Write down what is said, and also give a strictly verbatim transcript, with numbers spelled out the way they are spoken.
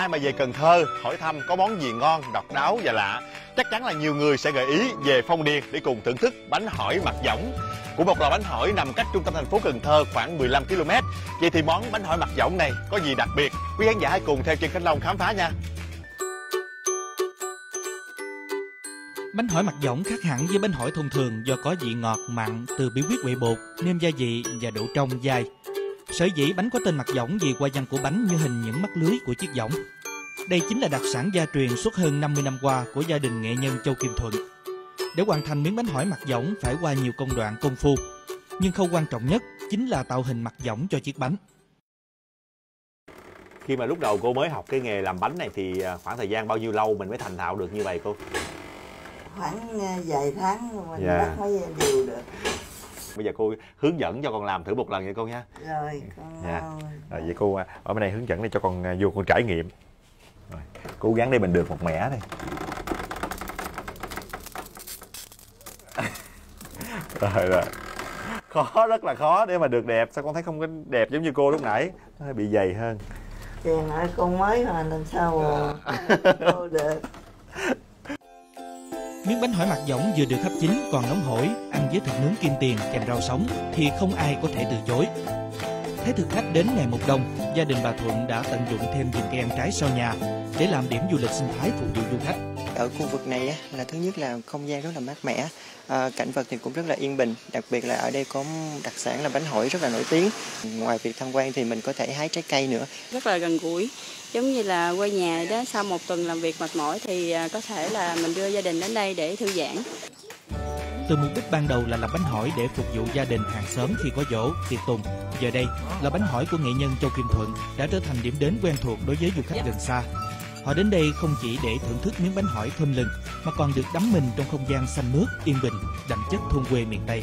ai mà về Cần Thơ hỏi thăm có món gì ngon, độc đáo và lạ, chắc chắn là nhiều người sẽ gợi ý về Phong Điền để cùng thưởng thức bánh hỏi mặt võng của một lò bánh hỏi nằm cách trung tâm thành phố Cần Thơ khoảng mười lăm ki lô mét. Vậy thì món bánh hỏi mặt võng này có gì đặc biệt? Quý khán giả hãy cùng theo chân Khánh Long khám phá nha. Bánh hỏi mặt võng khác hẳn với bánh hỏi thông thường do có vị ngọt mặn từ bí quyết quậy bột, nêm gia vị và độ trong dai. Sở dĩ bánh có tên mặt võng vì hoa văn của bánh như hình những mắt lưới của chiếc võng. Đây chính là đặc sản gia truyền suốt hơn năm mươi năm qua của gia đình nghệ nhân Châu Kim Thuận. Để hoàn thành miếng bánh hỏi mặt võng phải qua nhiều công đoạn công phu, nhưng khâu quan trọng nhất chính là tạo hình mặt võng cho chiếc bánh. Khi mà lúc đầu cô mới học cái nghề làm bánh này thì khoảng thời gian bao nhiêu lâu mình mới thành thạo được như vậy cô? Khoảng vài tháng rồi mình yeah. bắt mới điều được. Bây giờ cô hướng dẫn cho con làm thử một lần vậy cô nha. Rồi con yeah. Rồi vậy cô ở bên này hướng dẫn để cho con vô con trải nghiệm. Rồi, cố gắng để mình được một mẻ đây. Rồi rồi. Khó, rất là khó để mà được đẹp. Sao con thấy không có đẹp giống như cô lúc nãy? Nó hơi bị dày hơn. Thì nói con mới mà làm sao mà cô được. Miếng bánh hỏi mặt võng vừa được hấp chín còn nóng hổi, ăn với thịt nướng kim tiền kèm rau sống thì không ai có thể từ chối. Thấy thực khách đến ngày một đông, gia đình bà Thuận đã tận dụng thêm vườn cây ăn trái sau nhà để làm điểm du lịch sinh thái phục vụ du khách. Ở khu vực này là thứ nhất là không gian rất là mát mẻ, à, cảnh vật thì cũng rất là yên bình. Đặc biệt là ở đây có đặc sản là bánh hỏi rất là nổi tiếng. Ngoài việc tham quan thì mình có thể hái trái cây nữa. Rất là gần gũi, giống như là quê nhà đó. Sau một tuần làm việc mệt mỏi thì có thể là mình đưa gia đình đến đây để thư giãn. Từ mục đích ban đầu là làm bánh hỏi để phục vụ gia đình hàng xóm khi có giỗ, tiệc tùng. Giờ đây, lò bánh hỏi của nghệ nhân Châu Kim Thuận đã trở thành điểm đến quen thuộc đối với du khách gần xa. Họ đến đây không chỉ để thưởng thức miếng bánh hỏi thơm lừng, mà còn được đắm mình trong không gian xanh mướt, yên bình, đậm chất thôn quê miền Tây.